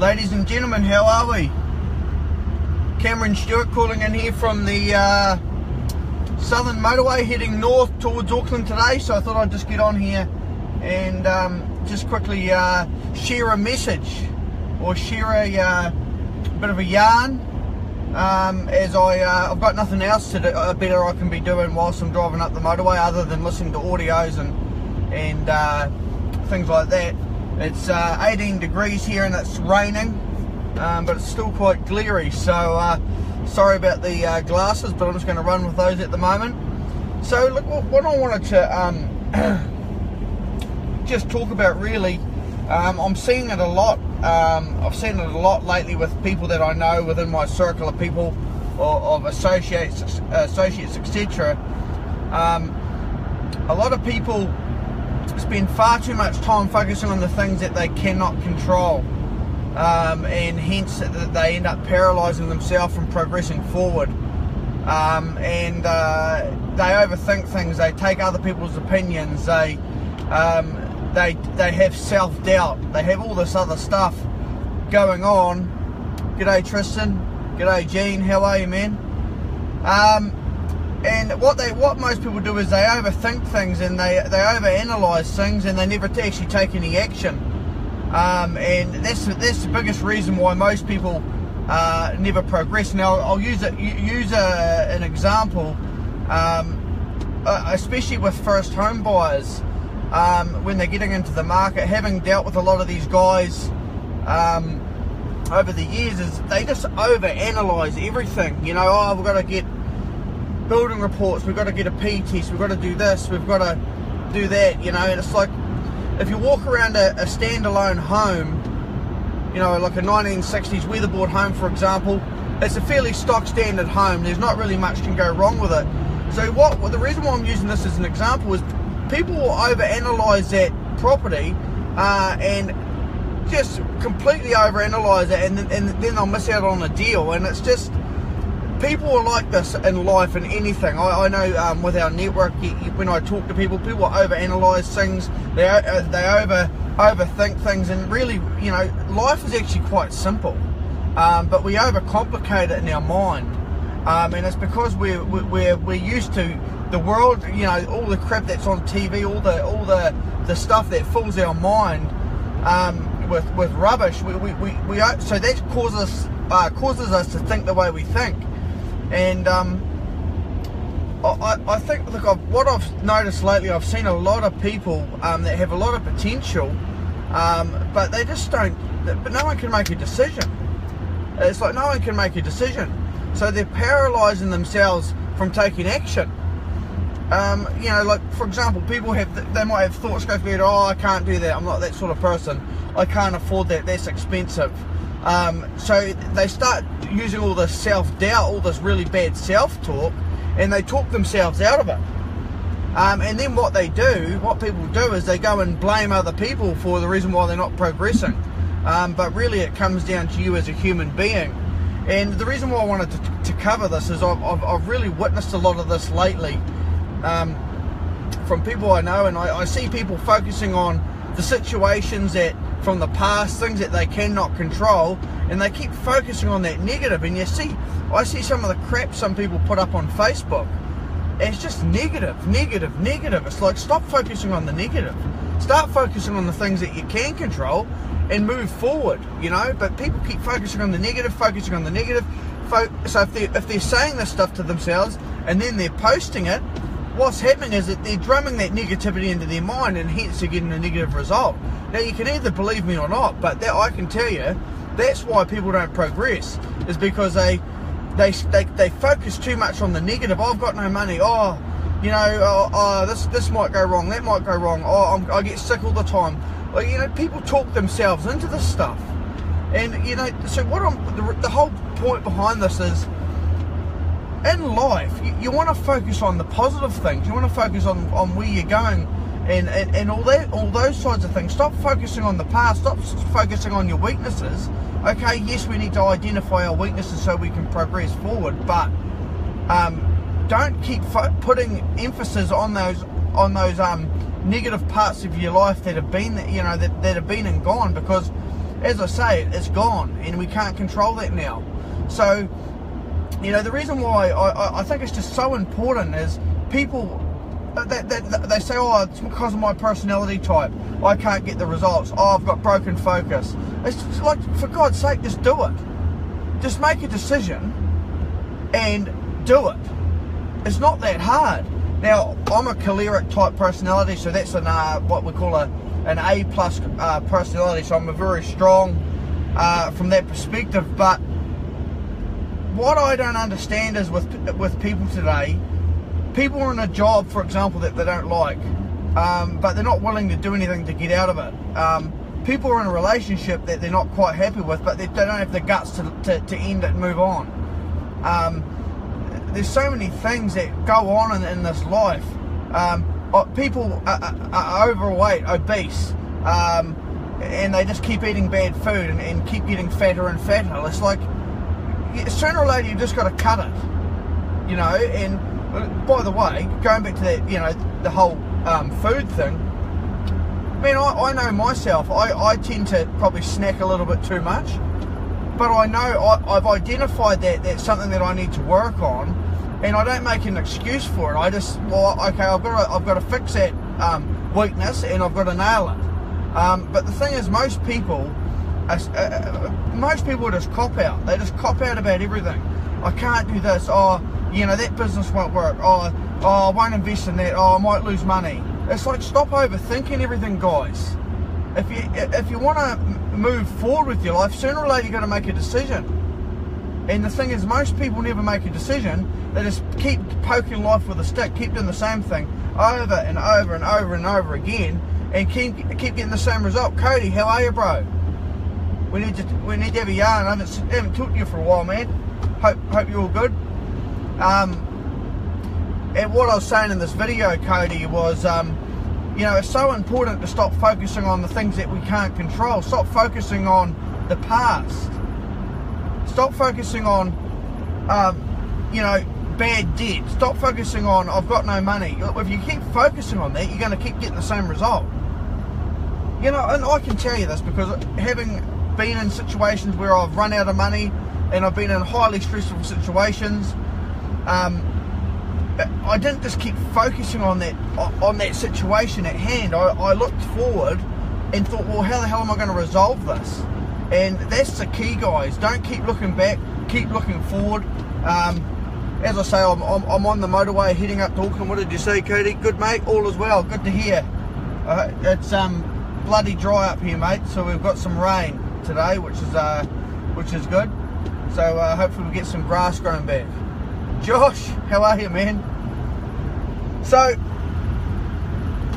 Ladies and gentlemen, how are we? Cameron Stewart calling in here from the Southern Motorway, heading north towards Auckland today. So I thought I'd just get on here and just quickly share a message or share a bit of a yarn, as I've got nothing else to do, better I can be doing whilst I'm driving up the motorway other than listening to audios and things like that. It's 18 degrees here and it's raining, but it's still quite glary, so sorry about the glasses, but I'm just going to run with those at the moment. So look, what I wanted to just talk about really, I'm seeing it a lot, I've seen it a lot lately with people that I know within my circle of people, or of associates etc. A lot of people spend far too much time focusing on the things that they cannot control, and hence that they end up paralysing themselves from progressing forward, and they overthink things, they take other people's opinions, they have self-doubt, they have all this other stuff going on. G'day Tristan, g'day Gene, how are you, man? And what most people do is they overthink things and they overanalyse things and they never actually take any action. And that's the biggest reason why most people never progress. Now I'll use an example, especially with first home buyers, when they're getting into the market. Having dealt with a lot of these guys over the years, is they just overanalyse everything. You know, oh, we've got to get building reports, we've got to get a P-test, we've got to do this, we've got to do that, you know. And it's like, if you walk around a standalone home, you know, like a 1960s weatherboard home, for example, it's a fairly stock standard home, there's not really much can go wrong with it. So the reason why I'm using this as an example is people will overanalyse that property and just completely overanalyse it, and then they'll miss out on a deal. And it's just, people are like this in life and anything. I know with our network, when I talk to people, people overanalyse things, they overthink things, and really, you know, life is actually quite simple, but we overcomplicate it in our mind, and it's because we're used to the world, you know, all the crap that's on TV, all the stuff that fools our mind with rubbish. So that causes us to think the way we think. And I think, look, what I've noticed lately, I've seen a lot of people that have a lot of potential, but they just don't, but no one can make a decision. It's like no one can make a decision. So they're paralysing themselves from taking action. You know, like, for example, people they might have thoughts go through, oh, I can't do that, I'm not that sort of person, I can't afford that, that's expensive. So they start using all this self-doubt, all this really bad self-talk, and they talk themselves out of it. And then what people do is they go and blame other people for the reason why they're not progressing. But really it comes down to you as a human being. And the reason why I wanted to cover this is I've really witnessed a lot of this lately, from people I know, and I see people focusing on the situations that from the past, things that they cannot control, and they keep focusing on that negative. And you see, I see some of the crap some people put up on Facebook, and it's just negative, negative, negative. It's like, stop focusing on the negative, start focusing on the things that you can control and move forward, you know. But people keep focusing on the negative, focusing on the negative. So if they're saying this stuff to themselves and then they're posting it, what's happening is that they're drumming that negativity into their mind, and hence they're getting a negative result. Now, you can either believe me or not, but that, I can tell you, that's why people don't progress, is because they focus too much on the negative. I've got no money, oh, you know, this might go wrong, that might go wrong, oh, I get sick all the time. Well, you know, people talk themselves into this stuff. And, you know, so the whole point behind this is, in life, you want to focus on the positive things. You want to focus on where you're going, and all those sides of things. Stop focusing on the past. Stop focusing on your weaknesses. Okay, yes, we need to identify our weaknesses so we can progress forward. But don't keep putting emphasis on those negative parts of your life that have been, you know, that have been and gone, because as I say, it's gone, and we can't control that now. So, you know, the reason why I think it's just so important is people, they say, oh, it's because of my personality type, I can't get the results, oh, I've got broken focus. It's like, for God's sake, just do it. Just make a decision and do it. It's not that hard. Now, I'm a choleric type personality, so that's an, what we call an A+ personality, so I'm a very strong from that perspective. But what I don't understand is with people today, people are in a job, for example, that they don't like, but they're not willing to do anything to get out of it. People are in a relationship that they're not quite happy with, but they don't have the guts to end it and move on. There's so many things that go on in this life. People are overweight, obese, and they just keep eating bad food and keep getting fatter and fatter. It's like, sooner or later you've just got to cut it, you know. And by the way, going back to that, you know, the whole food thing, man, I know myself, I tend to probably snack a little bit too much, but I know I've identified that that's something that I need to work on. And I don't make an excuse for it. I just, well, okay, I've got to fix that weakness, and I've got to nail it. But the thing is, most people just cop out. They just cop out about everything. I can't do this. Oh, you know, that business won't work. Oh, I won't invest in that. Oh, I might lose money. It's like, stop overthinking everything, guys. If you want to move forward with your life, sooner or later you've got to make a decision. And the thing is, most people never make a decision. They just keep poking life with a stick, keep doing the same thing over and over and over and over again, and keep getting the same result. Cody, how are you, bro? We need to have a yarn. I haven't talked to you for a while, man. Hope you're all good. And what I was saying in this video, Cody, was, you know, it's so important to stop focusing on the things that we can't control. Stop focusing on the past. Stop focusing on, you know, bad debt. Stop focusing on, I've got no money. If you keep focusing on that, you're going to keep getting the same result. You know, and I can tell you this because having been in situations where I've run out of money and I've been in highly stressful situations, I didn't just keep focusing on that situation at hand. I looked forward and thought, well, how the hell am I going to resolve this? And that's the key, guys. Don't keep looking back, keep looking forward. As I say, I'm on the motorway heading up to Auckland. What did you see, Cody? Good, mate, all is well, good to hear. It's bloody dry up here, mate, so we've got some rain today, which is good. So hopefully we'll get some grass growing back. Josh, how are you, man? So,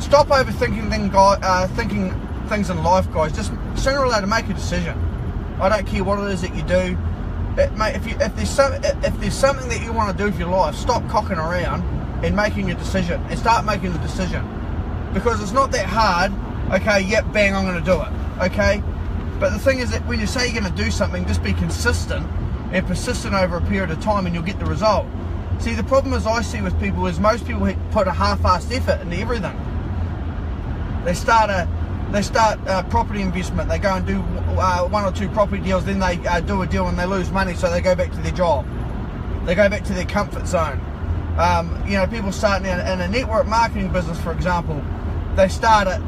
stop overthinking things in life, guys. Just sooner or later make a decision. I don't care what it is that you do. Mate, if there's something that you want to do with your life, stop cocking around and making a decision, and start making the decision, because it's not that hard. Okay, yep, bang, I'm going to do it. Okay, but the thing is that when you say you're going to do something, just be consistent and persistent over a period of time, and you'll get the result. See, the problem is I see with people is most people put a half-assed effort into everything. They start property investment, they go and do one or two property deals, then they do a deal and they lose money, so they go back to their job. They go back to their comfort zone. You know, people starting in a network marketing business, for example, they start it,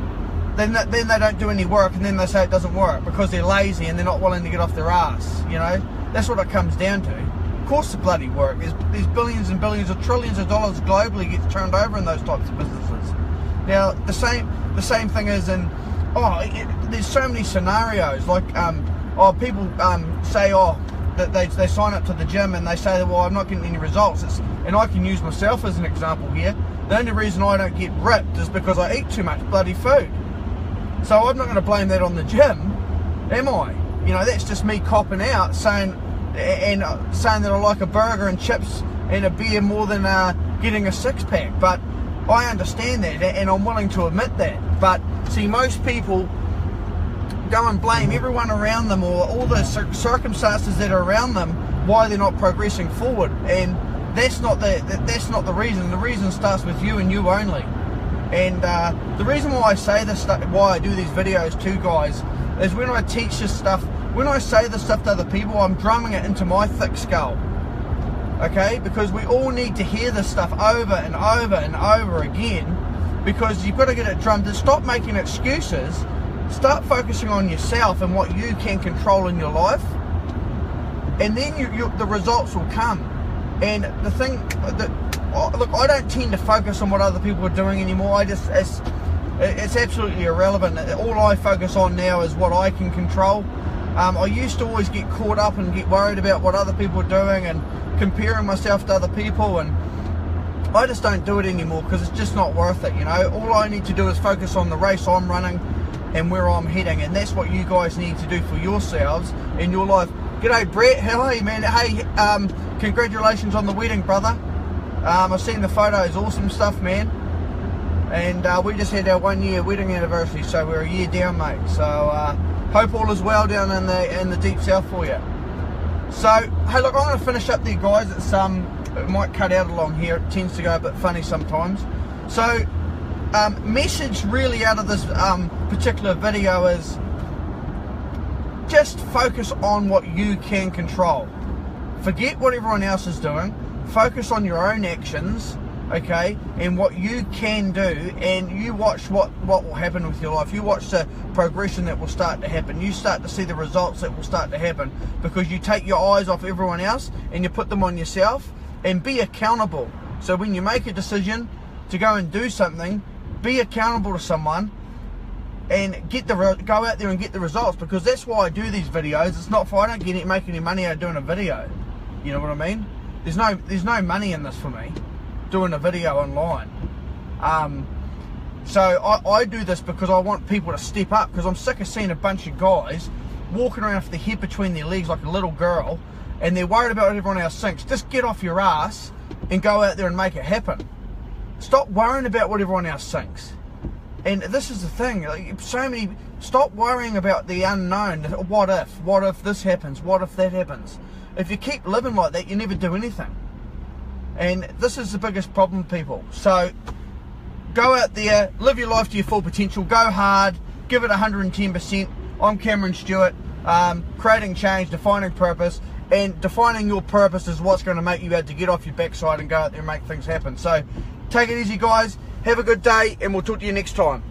then they don't do any work, and then they say it doesn't work because they're lazy and they're not willing to get off their ass, you know? That's what it comes down to. Of course the bloody work. There's billions and billions or trillions of dollars globally gets turned over in those types of businesses. Now, the same thing is in... there's so many scenarios, like people say that they sign up to the gym and they say, well, I'm not getting any results. And I can use myself as an example here. The only reason I don't get ripped is because I eat too much bloody food. So I'm not going to blame that on the gym, am I? You know, that's just me copping out, saying that I like a burger and chips and a beer more than getting a six-pack. But I understand that, and I'm willing to admit that. But see, most people go and blame everyone around them or all the circumstances that are around them why they're not progressing forward, and that's not the reason. The reason starts with you and you only. And the reason why I say this, why I do these videos too, guys, is when I teach this stuff, when I say this stuff to other people, I'm drumming it into my thick skull. Okay, because we all need to hear this stuff over and over and over again, because you've got to get it drummed in. Stop making excuses, start focusing on yourself and what you can control in your life, and then the results will come. And the thing that, look, I don't tend to focus on what other people are doing anymore. I just, it's absolutely irrelevant. All I focus on now is what I can control. I used to always get caught up and get worried about what other people are doing and comparing myself to other people, and I just don't do it anymore because it's just not worth it, you know. All I need to do is focus on the race I'm running and where I'm heading, and that's what you guys need to do for yourselves in your life. G'day Brett, how are you, man? Hey, congratulations on the wedding, brother. I've seen the photos, awesome stuff, man. And we just had our 1 year wedding anniversary, so we're a year down, mate. So hope all is well down in the deep south for you. So, hey, look, I'm going to finish up there, guys. It's, it might cut out along here. It tends to go a bit funny sometimes. So, message really out of this particular video is just focus on what you can control. Forget what everyone else is doing. Focus on your own actions, okay, and what you can do, and you watch what will happen with your life. You watch the progression that will start to happen. You start to see the results that will start to happen, because you take your eyes off everyone else and you put them on yourself, and be accountable. So when you make a decision to go and do something, be accountable to someone and go out there and get the results, because that's why I do these videos. It's not for, I don't make any money out of doing a video, you know what I mean? There's no money in this for me, doing a video online. So I do this because I want people to step up, because I'm sick of seeing a bunch of guys walking around with their head between their legs like a little girl, and they're worried about what everyone else thinks. Just get off your ass and go out there and make it happen. Stop worrying about what everyone else thinks. And this is the thing, like, stop worrying about the unknown. What if this happens, what if that happens? If you keep living like that, you never do anything. And this is the biggest problem, people. So go out there, live your life to your full potential, go hard, give it 110%. I'm Cameron Stewart, creating change, defining purpose, and defining your purpose is what's going to make you able to get off your backside and go out there and make things happen. So take it easy, guys, have a good day, and we'll talk to you next time.